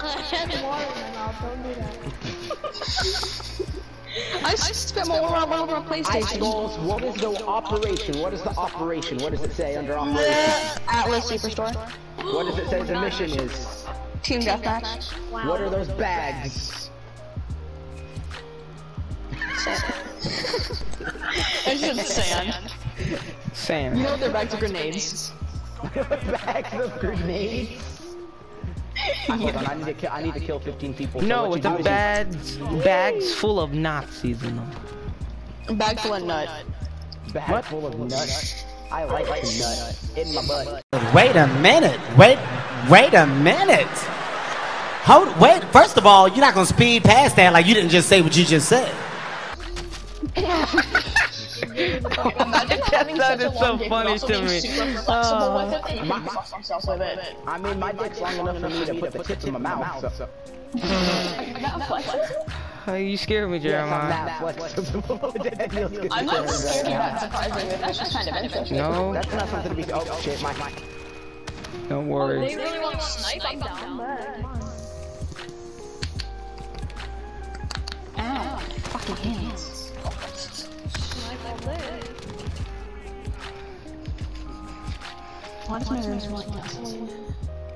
She has water in my mouth, don't do that. I spent more all over a PlayStation. Goals, what is the operation? What is the operation? What does it say under operation? Atlas Superstore. What does it say the mission is? Team Deathmatch. Wow. What are those bags? It's just sand. Sand. You know they're bags of grenades. Bags of grenades? Hold on, I need to kill 15 people. So no, the bags full of Nazis in them. Bag full of nut. Bag full of nut. I like the nut in my butt. Wait a minute. Wait a minute. Hold. Wait. First of all, you're not gonna speed past that like you didn't just say what you just said. Imagine having such a long dick, also being super flexible with it, and you can fuck yourself with it. I mean, my dick's long enough for me to put the tip in my mouth, so... You scared me, Jeremiah. I'm not scared of you, that's surprising, but that's just kind of interesting. No. That's not something to be... Oh, shit, my... Don't worry. They really want to snipe, I'm down. Ow. Fucking hands. Why does my room smell like gasoline?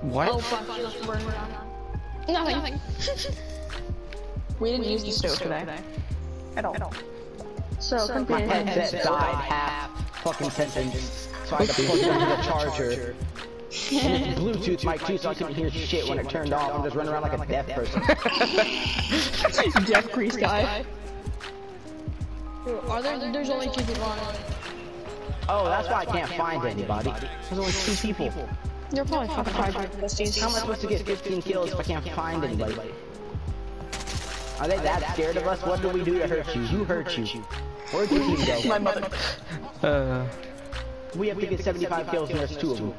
What? Oh fuck, you left the burn down. Nothing. We didn't use the stove today. At all. So, my headset died half fucking sentence, so I had to plug it into the charger. And it's Bluetooth mic too, so I couldn't hear shit when it turned off. I'm just running around like a deaf person. Deaf grease guy. There's only two people on it. Oh, that's why I can't find anybody. There's only two people. You're probably fucking hard besties. How am I supposed to get 15 kills if I can't find anybody? Are they that scared of us? What do we do to hurt you? Who hurt you? Where'd your team go? My mother. We have to get 75 kills and there's two of them.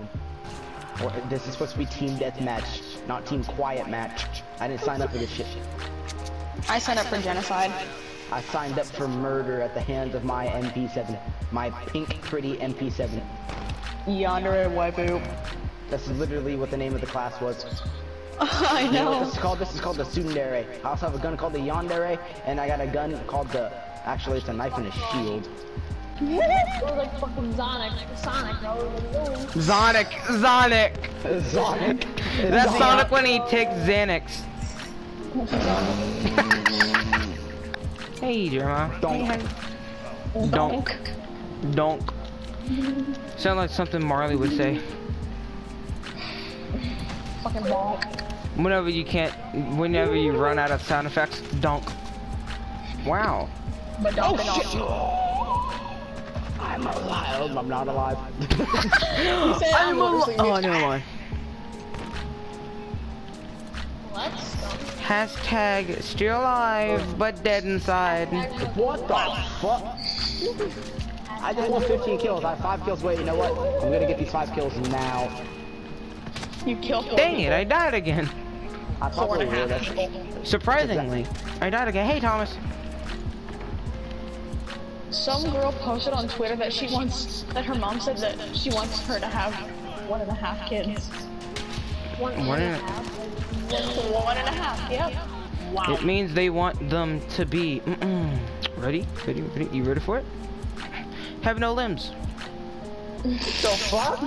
This is supposed to be team deathmatch, not team quiet match. I didn't sign up for this shit. I signed up for genocide. I signed up for murder at the hands of my MP7. My pink, pretty MP7. Yandere waifu. That's literally what the name of the class was. I know. You know what this is called? This is called the tsundere. I also have a gun called the Yandere, and I got a gun called the... Actually, it's a knife and a shield. We're like fucking Zonic. Sonic, bro. Zonic. Zonic. Zonic. That's Sonic when he takes Xanax. Hey, Jeremiah. Donk. Donk. Sound like something Marley would say. Fucking bonk. Whenever you run out of sound effects, donk. Wow. But donk, oh, shit. Donk. I'm alive. I'm not alive. I'm alive. Oh, never mind. What? Hashtag still alive but dead inside. What the fuck? I just want 15 kills. I have 5 kills. Wait, you know what? I'm gonna get these 5 kills now. You killed. Dang it! I died again. I probably would. Surprisingly, I died again. Hey, Thomas. Some girl posted on Twitter that her mom said that she wants her to have 1.5 kids. One and a half, yep. Wow. It means they want them to be ready? You ready for it? Have no limbs. The fuck?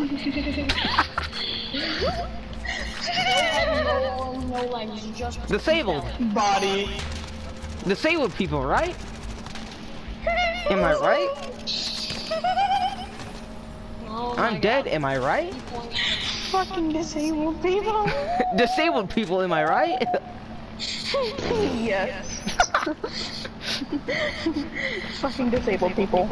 No limbs, just disabled. Body. Disabled people, right? Am I right? Oh, I'm dead, God. Am I right? Fucking disabled people. Disabled people, am I right? Yes. Fucking disabled people.